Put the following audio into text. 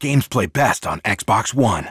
Games play best on Xbox One.